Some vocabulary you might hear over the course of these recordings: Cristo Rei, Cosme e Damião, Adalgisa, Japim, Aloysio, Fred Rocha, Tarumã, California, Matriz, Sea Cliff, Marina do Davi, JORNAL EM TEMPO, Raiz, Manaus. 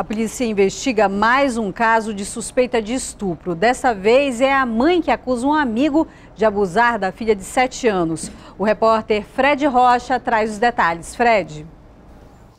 A polícia investiga mais um caso de suspeita de estupro. Dessa vez é a mãe que acusa um amigo de abusar da filha de 7 anos. O repórter Fred Rocha traz os detalhes. Fred.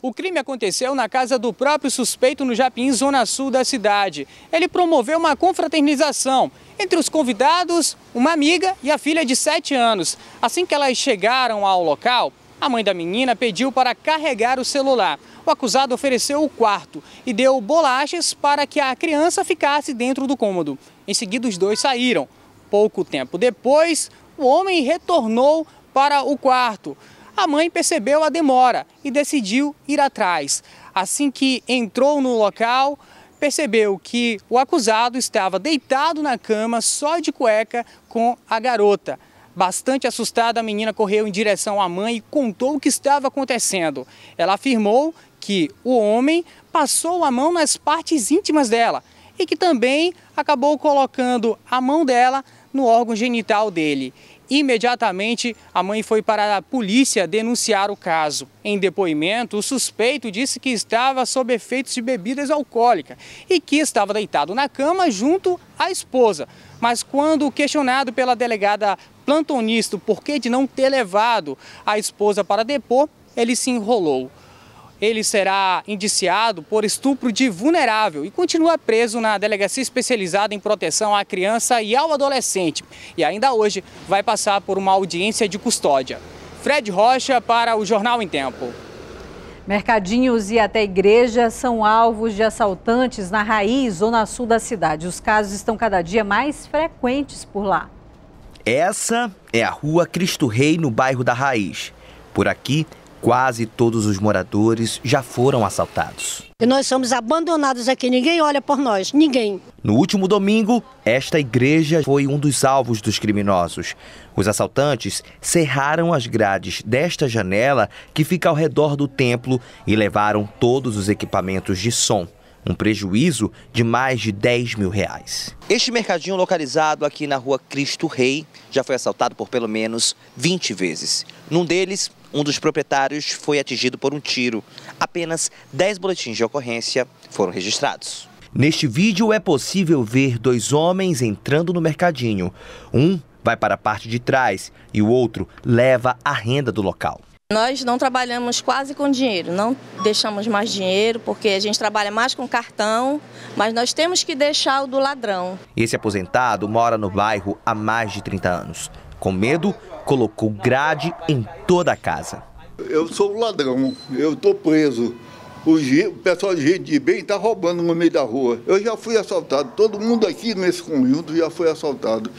O crime aconteceu na casa do próprio suspeito no Japim, zona sul da cidade. Ele promoveu uma confraternização. Entre os convidados, uma amiga e a filha de 7 anos. Assim que elas chegaram ao local, a mãe da menina pediu para carregar o celular. O acusado ofereceu o quarto e deu bolachas para que a criança ficasse dentro do cômodo. Em seguida, os dois saíram. Pouco tempo depois, o homem retornou para o quarto. A mãe percebeu a demora e decidiu ir atrás. Assim que entrou no local, percebeu que o acusado estava deitado na cama, só de cueca, com a garota. Bastante assustada, a menina correu em direção à mãe e contou o que estava acontecendo. Ela afirmou que o homem passou a mão nas partes íntimas dela e que também acabou colocando a mão dela no órgão genital dele. Imediatamente, a mãe foi para a polícia denunciar o caso. Em depoimento, o suspeito disse que estava sob efeitos de bebidas alcoólicas e que estava deitado na cama junto à esposa. Mas quando questionado pela delegada plantonista por que de não ter levado a esposa para depor, ele se enrolou. Ele será indiciado por estupro de vulnerável e continua preso na delegacia especializada em proteção à criança e ao adolescente. E ainda hoje vai passar por uma audiência de custódia. Fred Rocha para o Jornal em Tempo. Mercadinhos e até igrejas são alvos de assaltantes na Raiz, zona sul da cidade. Os casos estão cada dia mais frequentes por lá. Essa é a rua Cristo Rei, no bairro da Raiz. Por aqui, quase todos os moradores já foram assaltados. E nós somos abandonados aqui, ninguém olha por nós, ninguém. No último domingo, esta igreja foi um dos alvos dos criminosos. Os assaltantes cerraram as grades desta janela que fica ao redor do templo e levaram todos os equipamentos de som. Um prejuízo de mais de 10 mil reais. Este mercadinho localizado aqui na rua Cristo Rei já foi assaltado por pelo menos 20 vezes. Num deles, um dos proprietários foi atingido por um tiro. Apenas 10 boletins de ocorrência foram registrados. Neste vídeo é possível ver dois homens entrando no mercadinho. Um vai para a parte de trás e o outro leva a renda do local. Nós não trabalhamos quase com dinheiro, não deixamos mais dinheiro, porque a gente trabalha mais com cartão, mas nós temos que deixar o do ladrão. Esse aposentado mora no bairro há mais de 30 anos. Com medo, colocou grade em toda a casa. Eu sou o ladrão, eu estou preso. O pessoal de bem está roubando no meio da rua. Eu já fui assaltado, todo mundo aqui nesse conjunto já foi assaltado.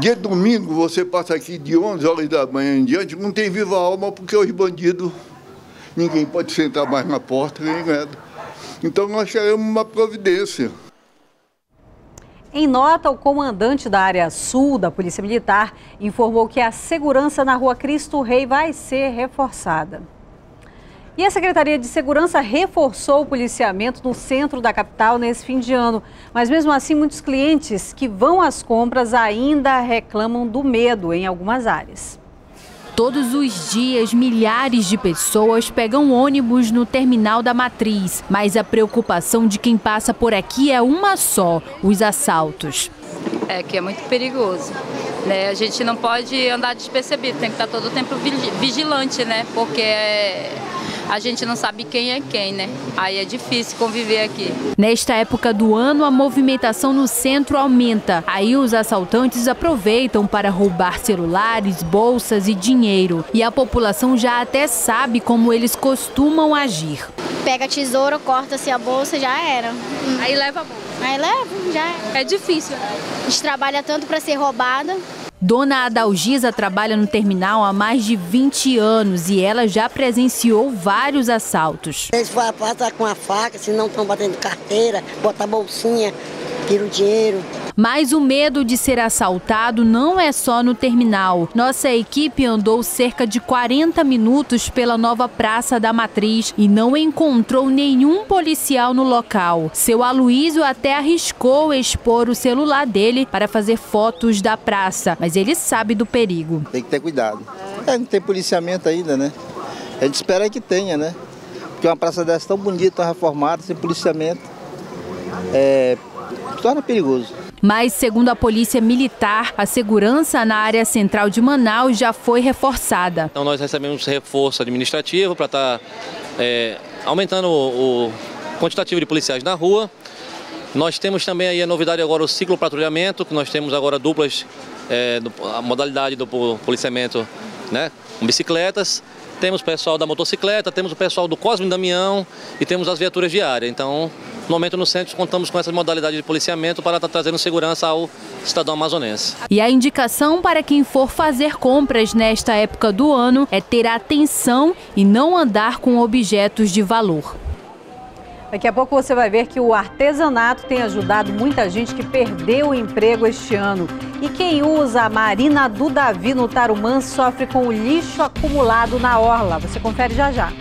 Dia de domingo, você passa aqui de 11 horas da manhã em diante, não tem viva alma, porque os bandidos, ninguém pode sentar mais na porta, nem nada. Então nós queremos uma providência. Em nota, o comandante da área sul da Polícia Militar informou que a segurança na rua Cristo Rei vai ser reforçada. E a Secretaria de Segurança reforçou o policiamento no centro da capital nesse fim de ano. Mas mesmo assim, muitos clientes que vão às compras ainda reclamam do medo em algumas áreas. Todos os dias, milhares de pessoas pegam ônibus no terminal da Matriz. Mas a preocupação de quem passa por aqui é uma só, os assaltos. É que é muito perigoso, né? A gente não pode andar despercebido, tem que estar todo o tempo vigilante, né? Porque a gente não sabe quem é quem, né? Aí é difícil conviver aqui. Nesta época do ano, a movimentação no centro aumenta. Aí os assaltantes aproveitam para roubar celulares, bolsas e dinheiro. E a população já até sabe como eles costumam agir. Pega a tesoura, corta-se a bolsa, já era. Aí leva a bolsa. Aí leva, já era. É difícil. A gente trabalha tanto para ser roubada. Dona Adalgisa trabalha no terminal há mais de 20 anos e ela já presenciou vários assaltos. Eles passam com a faca, se não estão batendo carteira, botam bolsinha, tiram o dinheiro. Mas o medo de ser assaltado não é só no terminal. Nossa equipe andou cerca de 40 minutos pela nova Praça da Matriz e não encontrou nenhum policial no local. Seu Aloysio até arriscou expor o celular dele para fazer fotos da praça, mas ele sabe do perigo. Tem que ter cuidado. Não tem policiamento ainda, né? A gente espera que tenha, né? Porque uma praça dessa tão bonita, reformada, sem policiamento, torna perigoso. Mas, segundo a Polícia Militar, a segurança na área central de Manaus já foi reforçada. Então nós recebemos reforço administrativo para estar aumentando o quantitativo de policiais na rua. Nós temos também aí a novidade agora, o ciclo patrulhamento, que nós temos agora duplas, a modalidade do policiamento, né, com bicicletas. Temos o pessoal da motocicleta, temos o pessoal do Cosme e Damião e temos as viaturas de área. Então, no momento no centro, contamos com essa modalidade de policiamento para estar trazendo segurança ao cidadão amazonense. E a indicação para quem for fazer compras nesta época do ano é ter atenção e não andar com objetos de valor. Daqui a pouco você vai ver que o artesanato tem ajudado muita gente que perdeu o emprego este ano. E quem usa a Marina do Davi no Tarumã sofre com o lixo acumulado na orla. Você confere já já.